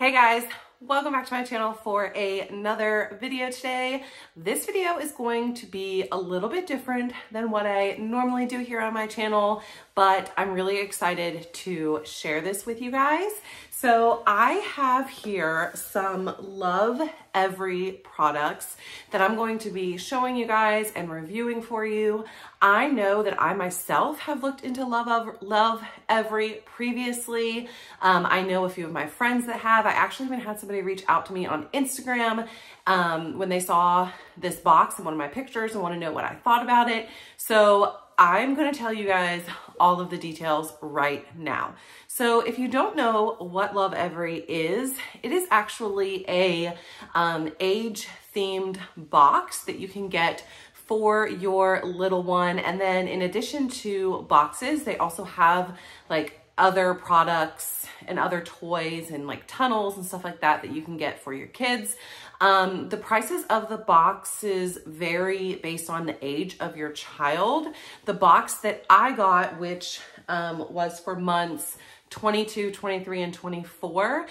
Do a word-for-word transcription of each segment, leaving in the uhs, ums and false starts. Hey guys, welcome back to my channel for a, another video today. This video is going to be a little bit different than what I normally do here on my channel, but I'm really excited to share this with you guys. So I have here some Lovevery products that I'm going to be showing you guys and reviewing for you. I know that I myself have looked into Lovevery previously. Um, I know a few of my friends that have. I actually even had somebody reach out to me on Instagram um, when they saw this box and one of my pictures and want to know what I thought about it. So I'm going to tell you guys all of the details right now. So if you don't know what Lovevery is, it is actually a um, age-themed box that you can get for your little one. And then in addition to boxes, they also have like other products and other toys and like tunnels and stuff like that that you can get for your kids. Um, the prices of the boxes vary based on the age of your child. The box that I got, which um, was for months twenty-two, twenty-three, and twenty-four,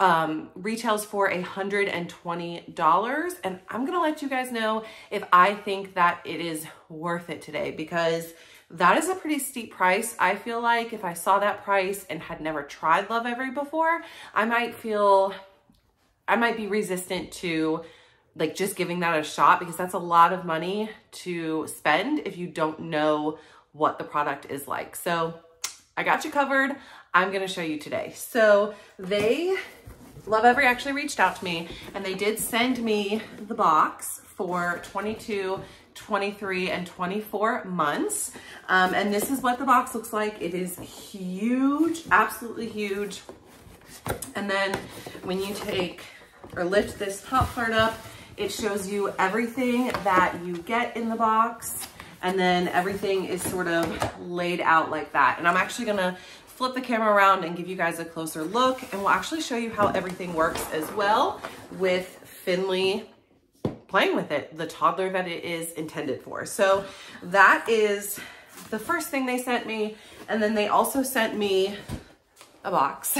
um, retails for one hundred twenty dollars. And I'm gonna let you guys know if I think that it is worth it today, because that is a pretty steep price. I feel like if I saw that price and had never tried Lovevery before, I might feel, I might be resistant to like just giving that a shot, because that's a lot of money to spend if you don't know what the product is like. So I got you covered. I'm gonna show you today. So they, Lovevery actually reached out to me and they did send me the box for twenty-two, twenty-three, and twenty-four months. Um, and this is what the box looks like. It is huge, absolutely huge. And then when you take or lift this top part up, it shows you everything that you get in the box. And then everything is sort of laid out like that. And I'm actually gonna flip the camera around and give you guys a closer look. And we'll actually show you how everything works as well with Finley playing with it, the toddler that it is intended for. So that is the first thing they sent me. And then they also sent me a box.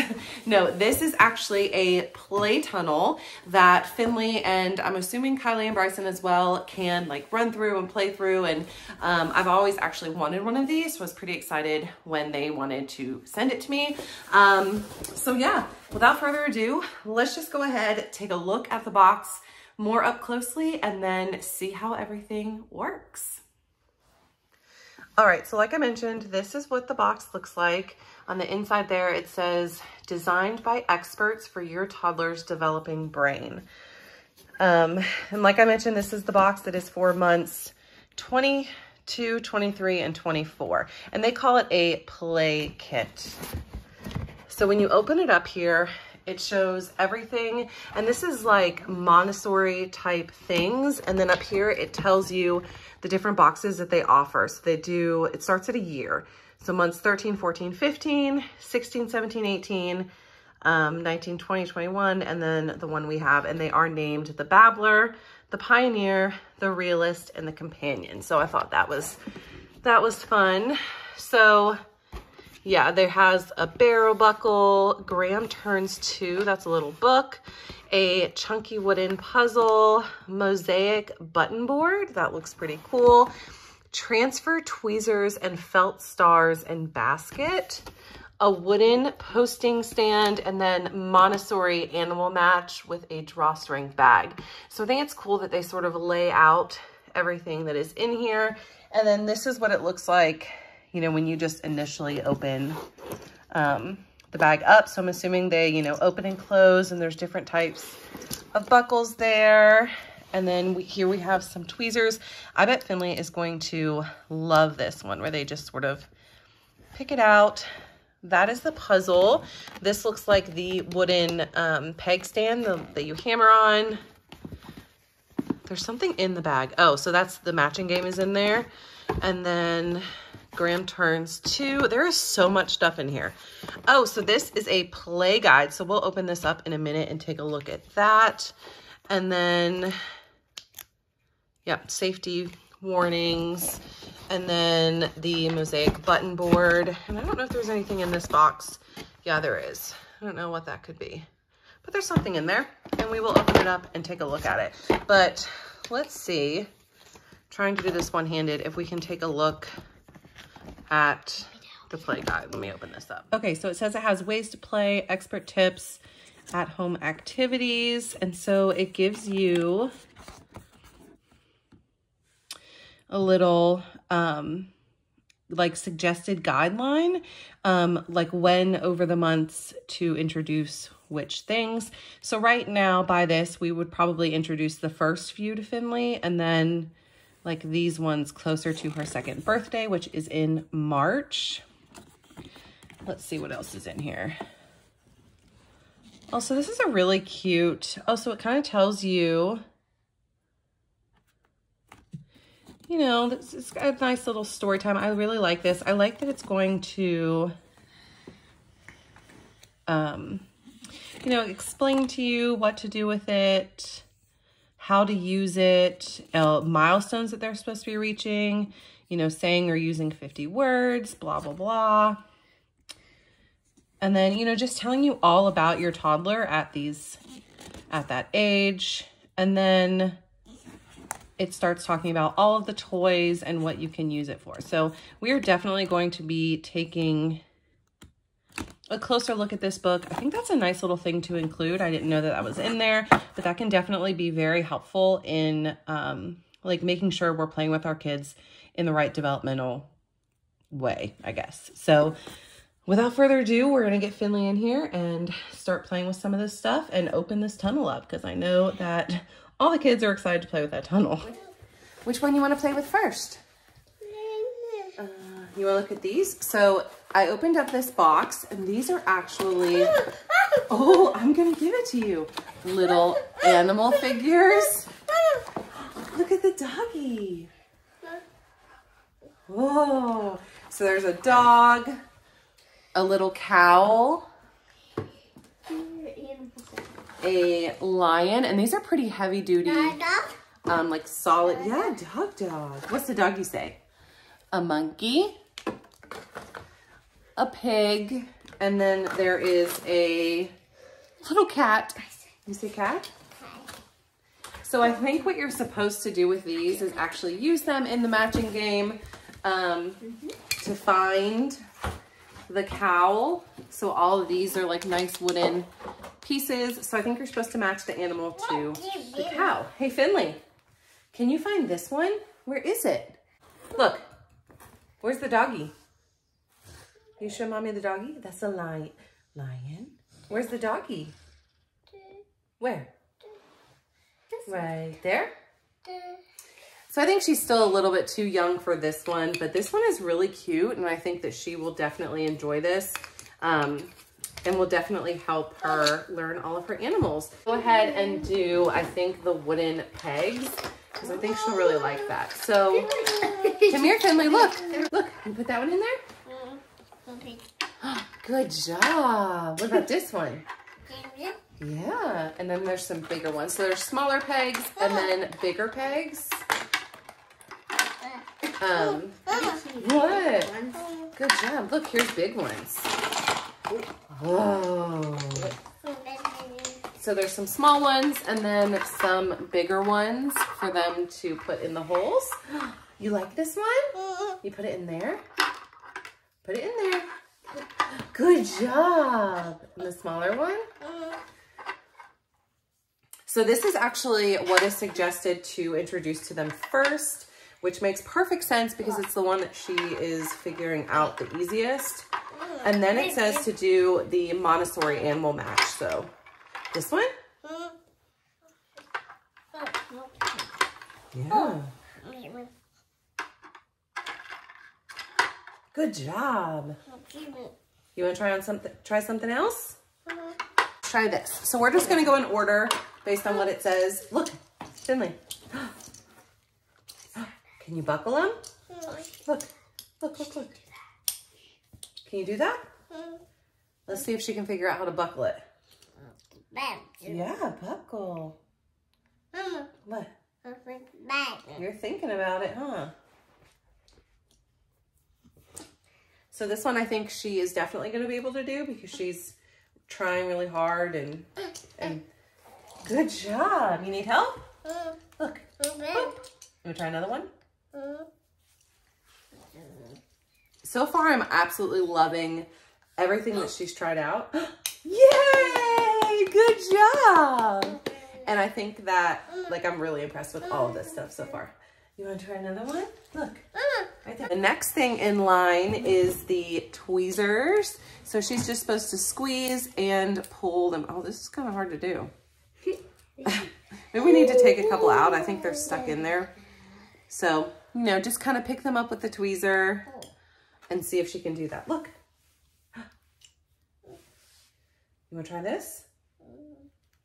No, this is actually a play tunnel that Finley and I'm assuming Kylie and Bryson as well can like run through and play through. And um, I've always actually wanted one of these, so I was pretty excited when they wanted to send it to me. Um, so yeah, without further ado, let's just go ahead, take a look at the box more up closely and then see how everything works. All right, so like I mentioned, this is what the box looks like. On the inside there, it says, designed by experts for your toddler's developing brain. Um, and like I mentioned, this is the box that is for months twenty-two, twenty-three, and twenty-four. And they call it a play kit. So when you open it up here, it shows everything. And this is like Montessori type things. And then up here, it tells you the different boxes that they offer. So they do, it starts at a year. So months thirteen, fourteen, fifteen, sixteen, seventeen, eighteen, um, nineteen, twenty, twenty-one, and then the one we have. And they are named the Babbler, the Pioneer, the Realist, and the Companion. So I thought that was, that was fun. So yeah, there has a barrel buckle, Graham Turns Two, that's a little book, a chunky wooden puzzle, mosaic button board, that looks pretty cool, transfer tweezers and felt stars and basket, a wooden posting stand, and then Montessori animal match with a drawstring bag. So I think it's cool that they sort of lay out everything that is in here. And then this is what it looks like, you know, when you just initially open um, the bag up. So I'm assuming they, you know, open and close, and there's different types of buckles there. And then we, here we have some tweezers. I bet Finley is going to love this one where they just sort of pick it out. That is the puzzle. This looks like the wooden um, peg stand the, that you hammer on. There's something in the bag. Oh, so that's the matching game is in there. And then Graham Turns Two. There is so much stuff in here. Oh, so this is a play guide. So we'll open this up in a minute and take a look at that. And then, yep, safety warnings. And then the mosaic button board. And I don't know if there's anything in this box. Yeah, there is. I don't know what that could be. but there's something in there, and we will open it up and take a look at it. But let's see, trying to do this one-handed, if we can take a look at the play guide. Let me open this up. Okay, so it says it has ways to play, expert tips, at-home activities, and so it gives you a little um, like suggested guideline, um, like when over the months to introduce which things. So right now by this, we would probably introduce the first few to Finley, and then like these ones closer to her second birthday, which is in March. Let's see what else is in here. Also, this is a really cute, also it kind of tells you, you know, this is a nice little story time. I really like this. I like that it's going to, um, you know, explain to you what to do with it, how to use it, uh, milestones that they're supposed to be reaching, you know, saying or using fifty words, blah, blah, blah. And then, you know, just telling you all about your toddler at these, at that age. And then it starts talking about all of the toys and what you can use it for. So we are definitely going to be taking a closer look at this book. I think that's a nice little thing to include. I didn't know that that was in there, but that can definitely be very helpful in um, like making sure we're playing with our kids in the right developmental way, I guess. So without further ado, we're going to get Finley in here and start playing with some of this stuff and open this tunnel up, because I know that all the kids are excited to play with that tunnel. Which one you want to play with first? Uh, you want to look at these? So I opened up this box, and these are actually, oh, I'm going to give it to you, little animal figures. Look at the doggy. Whoa. So there's a dog, a little cow, a lion, and these are pretty heavy duty, um, like solid, yeah, dog dog. What's the doggy say? A monkey, a pig, and then there is a little cat. You say cat? So I think what you're supposed to do with these is actually use them in the matching game um, to find the cowl. So all of these are like nice wooden pieces. So I think you're supposed to match the animal to the cow. Hey, Finley, can you find this one? Where is it? Look, where's the doggy? You show mommy the doggy? That's a lion. Lion? Where's the doggy? Where? Right there. So I think she's still a little bit too young for this one, but this one is really cute, and I think that she will definitely enjoy this um, and will definitely help her learn all of her animals. Go ahead and do, I think, the wooden pegs, because I think she'll really like that. So come here, Finley, look. Look, you put that one in there? Good job. What about this one? Yeah, and then there's some bigger ones. So there's smaller pegs and then bigger pegs. Um, what? Good job. Look, here's big ones. Whoa. So there's some small ones and then some bigger ones for them to put in the holes. You like this one? You put it in there? Put it in there. Good job. And the smaller one? So this is actually what is suggested to introduce to them first, which makes perfect sense because it's the one that she is figuring out the easiest. And then it says to do the Montessori animal match. So this one? Yeah. Good job. You want to try on something, try something else? Try this. So we're just going to go in order based on what it says. Look, Finley. Can you buckle them? Look, look, look, look. Can you do that? Let's see if she can figure out how to buckle it. Yeah, buckle. What? You're thinking about it, huh? So this one I think she is definitely going to be able to do because she's trying really hard and And good job. You need help? Look. Boop. You want to try another one? So far, I'm absolutely loving everything that she's tried out. Yay! Good job! And I think that, like, I'm really impressed with all of this stuff so far. You want to try another one? Look. Right there. The next thing in line is the tweezers. So she's just supposed to squeeze and pull them. Oh, this is kind of hard to do. Maybe we need to take a couple out. I think they're stuck in there. So, you know, just kind of pick them up with the tweezer and see if she can do that. Look. You want to try this?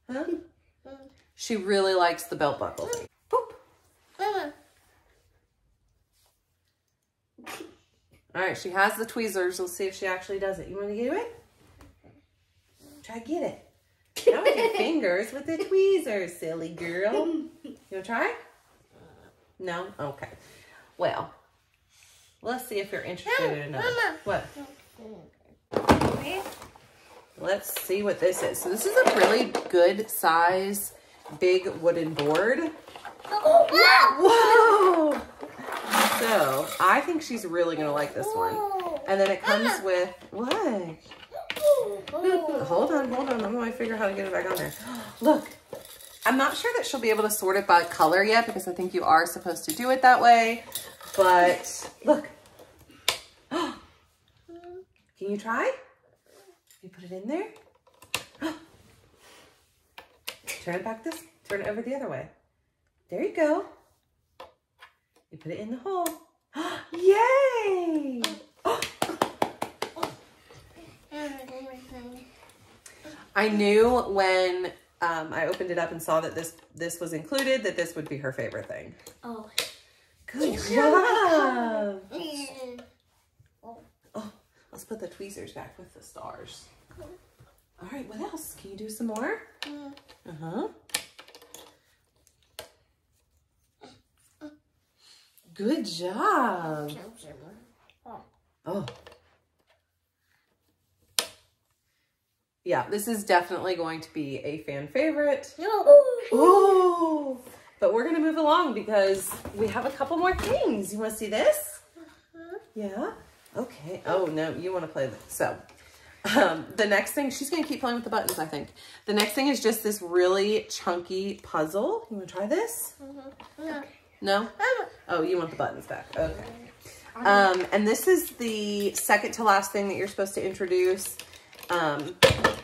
Huh? She really likes the belt buckle. Boop. All right, she has the tweezers. Let's see if she actually does it. You want to do it? Try to get it. Not with your fingers, with the tweezers, silly girl. You want to try? No? Okay. Well, let's see if you're interested in another. What? Let's see what this is. So this is a really good size, big wooden board. Oh, wow. Whoa! So I think she's really gonna like this one. And then it comes with what? Hold on, hold on. I'm gonna figure out how to get it back on there. Look, I'm not sure that she'll be able to sort it by color yet because I think you are supposed to do it that way. But look, can you try? You put it in there. Turn it back this, turn it over the other way. There you go. You put it in the hole. Yay! I knew when um, I opened it up and saw that this this was included that this would be her favorite thing. Oh, good job! Oh, let's put the tweezers back with the stars. All right, what else? Can you do some more? Uh-huh. Good job. Oh. Yeah, this is definitely going to be a fan favorite. Oh. But we're going to move along because we have a couple more things. You want to see this? Yeah. Okay. Oh, no, you want to play this. So. Um, the next thing, she's going to keep playing with the buttons, I think. The next thing is just this really chunky puzzle. You want to try this? Mm-hmm. Okay. No? Oh, you want the buttons back. Okay. Um, and this is the second to last thing that you're supposed to introduce. Um,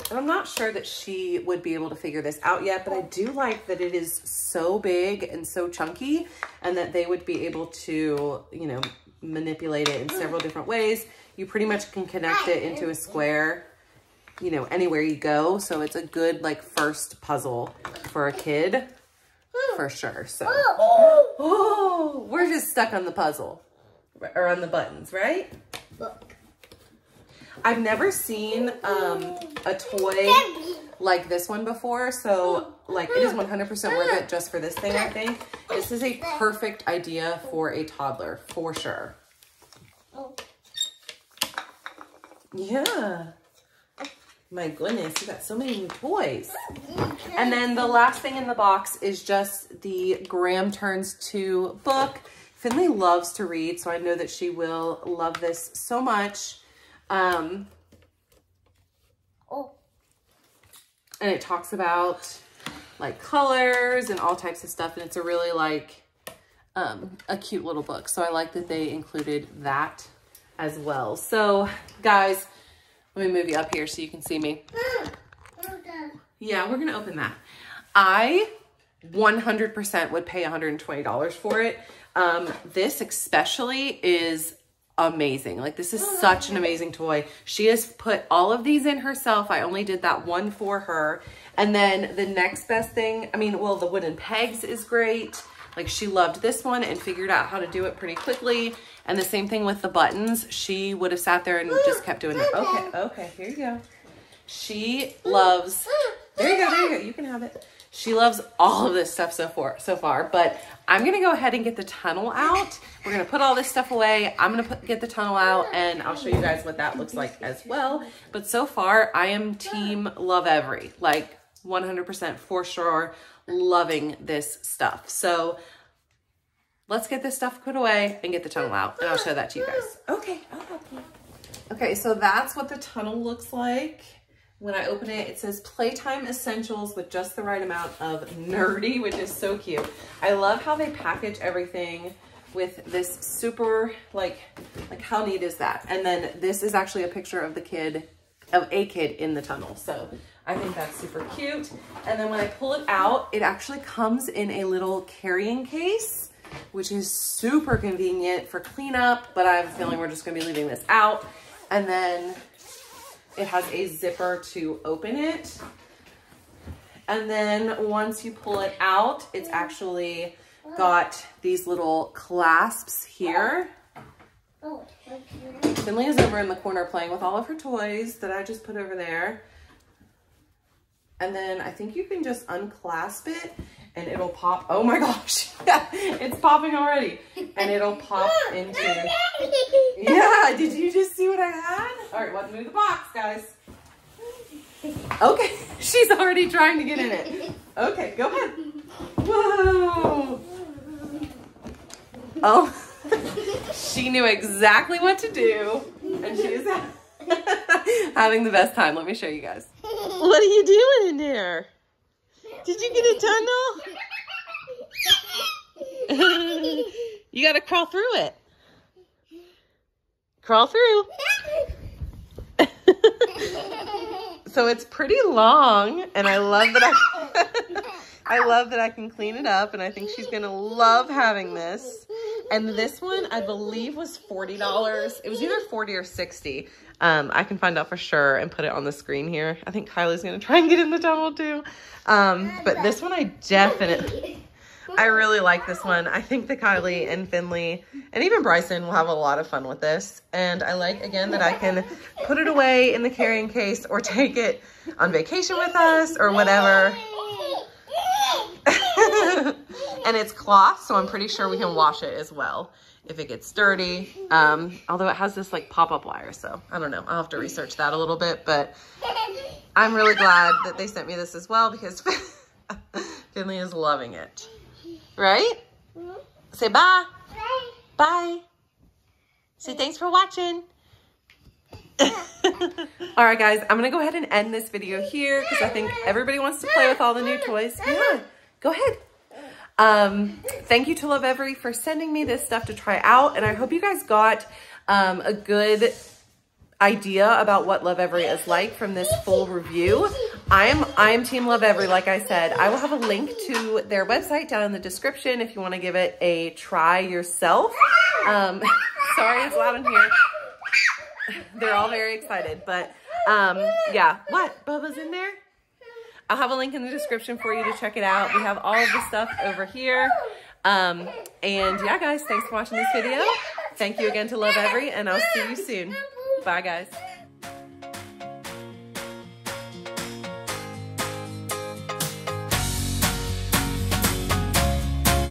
and I'm not sure that she would be able to figure this out yet, but I do like that it is so big and so chunky and that they would be able to, you know, manipulate it in several different ways. You pretty much can connect it into a square, you know, anywhere you go. So it's a good, like, first puzzle for a kid, for sure. So, oh, we're just stuck on the puzzle, or on the buttons, right? Look. I've never seen um, a toy like this one before, so, like, it is one hundred percent worth it just for this thing, I think. This is a perfect idea for a toddler, for sure. Yeah. My goodness, you got so many new toys. And then the last thing in the box is just the Graham Turns to book. Finley loves to read, so I know that she will love this so much. Um, oh. And it talks about, like, colors and all types of stuff. And it's a really, like, um, a cute little book. So I like that they included that as well. So, guys, let me move you up here so you can see me. Yeah, we're going to open that. I one hundred percent would pay one hundred twenty dollars for it. Um, this especially is amazing. Like, this is such an amazing toy. She has put all of these in herself. I only did that one for her. And then the next best thing, I mean, well, the wooden pegs is great. Like, she loved this one and figured out how to do it pretty quickly. And the same thing with the buttons. She would have sat there and just kept doing it. Okay, okay, here you go. She loves, there you go, there you go, you can have it. She loves all of this stuff so far, so far. But I'm gonna go ahead and get the tunnel out. We're gonna put all this stuff away. I'm gonna put, get the tunnel out and I'll show you guys what that looks like as well. But so far, I am team Lovevery. Like, one hundred percent for sure loving this stuff. So let's get this stuff put away and get the tunnel out, and I'll show that to you guys. Okay. Oh, okay. Okay, so that's what the tunnel looks like. When I open it, it says Playtime Essentials with just the right amount of nerdy, which is so cute. I love how they package everything with this super, like, like how neat is that? And then this is actually a picture of the kid, of a kid in the tunnel. So I think that's super cute. And then when I pull it out, it actually comes in a little carrying case, which is super convenient for cleanup, but I have a feeling we're just gonna be leaving this out. And then it has a zipper to open it. And then once you pull it out, it's actually got these little clasps here. Finley is over in the corner playing with all of her toys that I just put over there. And then I think you can just unclasp it and it'll pop. Oh my gosh, it's popping already. And it'll pop into, yeah, did you just see what I had? All right, we'll have to move the box, guys. Okay, she's already trying to get in it. Okay, go ahead. Whoa. Oh, she knew exactly what to do and she is having the best time. Let me show you guys. What are you doing in there? Did you get a tunnel? You gotta crawl through it. Crawl through. So it's pretty long, and I love that I I love that I can clean it up, and I think she's gonna love having this. And this one, I believe, was forty dollars. It was either forty or sixty. Um, I can find out for sure and put it on the screen here. I think Kylie's gonna try and get in the tunnel too. Um, but this one I definitely, I really like this one. I think that Kylie and Finley and even Bryson will have a lot of fun with this. And I like, again, that I can put it away in the carrying case or take it on vacation with us or whatever. And it's cloth, so I'm pretty sure we can wash it as well if it gets dirty. Um, although it has this like pop-up wire, so I don't know. I'll have to research that a little bit, but I'm really glad that they sent me this as well because Finley is loving it. Right? Mm-hmm. Say bye. Bye. Bye. Say thanks for watching. All right, guys, I'm going to go ahead and end this video here because I think everybody wants to play with all the new toys. Yeah, go ahead. Um, thank you to Lovevery for sending me this stuff to try out. And I hope you guys got um, a good idea about what Lovevery is like from this full review. I'm, I'm Team Lovevery, like I said. I will have a link to their website down in the description if you want to give it a try yourself. Um, sorry, it's loud in here. They're all very excited, but um, yeah. What? Bubba's in there? I'll have a link in the description for you to check it out. We have all of the stuff over here. Um, and yeah, guys, thanks for watching this video. Thank you again to Lovevery, and I'll see you soon. Bye, guys.